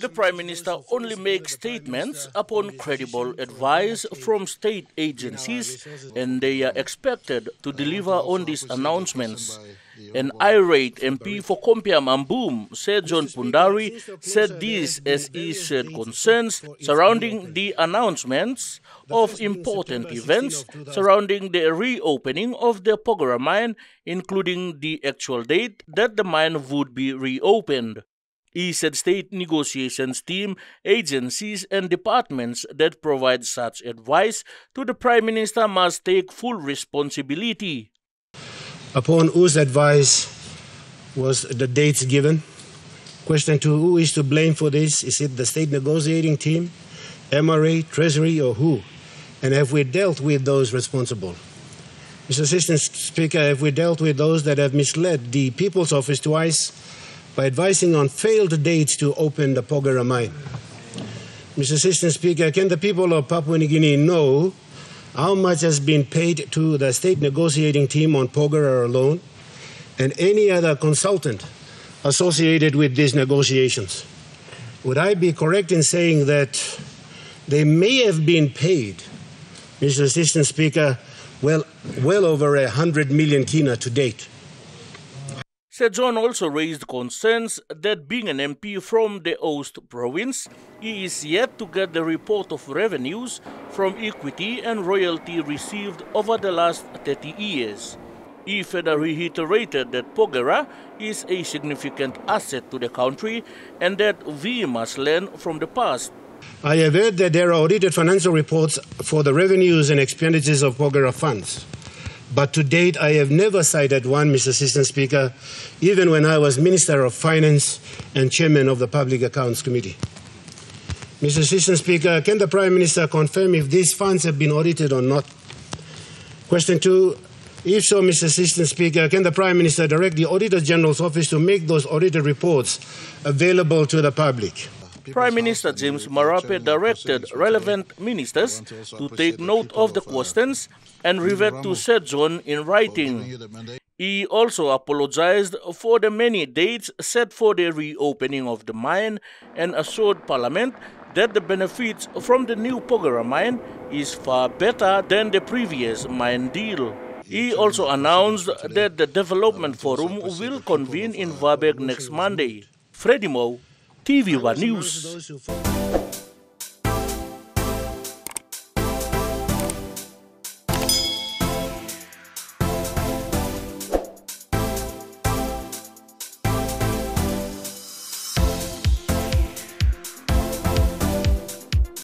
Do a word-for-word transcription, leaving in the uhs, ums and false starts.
the Prime Minister only makes statements upon credible advice from state agencies, and they are expected to deliver on these announcements. An irate M P for Kompiam Ambum, Sir John Pundari, said this as he shared concerns surrounding the announcements of important events surrounding the reopening of the Porgera Mine, including the actual date that the mine would be reopened. He said state negotiations team, agencies and departments that provide such advice to the Prime Minister must take full responsibility. Upon whose advice was the dates given? Question two, who is to blame for this? Is it the state negotiating team, M R A, Treasury, or who? And have we dealt with those responsible? Mister Assistant Speaker, have we dealt with those that have misled the People's Office twice by advising on failed dates to open the Porgera Mine? Mister Assistant Speaker, can the people of Papua New Guinea know how much has been paid to the state negotiating team on Porgera alone and any other consultant associated with these negotiations? Would I be correct in saying that they may have been paid, Mister Assistant Speaker, well, well over a hundred million kina to date? Sir John also raised concerns that being an M P from the Ost province, he is yet to get the report of revenues from equity and royalty received over the last thirty years. He further reiterated that Porgera is a significant asset to the country and that we must learn from the past. I have heard that there are audited financial reports for the revenues and expenditures of Porgera funds. But to date, I have never cited one, Mister Assistant Speaker, even when I was Minister of Finance and Chairman of the Public Accounts Committee. Mister Assistant Speaker, can the Prime Minister confirm if these funds have been audited or not? Question two, if so, Mister Assistant Speaker, can the Prime Minister direct the Auditor General's Office to make those audited reports available to the public? Prime Minister James Marape directed relevant ministers to take note of the questions and revert to Sir John in writing. He also apologized for the many dates set for the reopening of the mine and assured Parliament that the benefits from the new Porgera mine is far better than the previous mine deal. He also announced that the Development Forum will convene in Wabag next Monday. Freddy Moe, T V WAN News.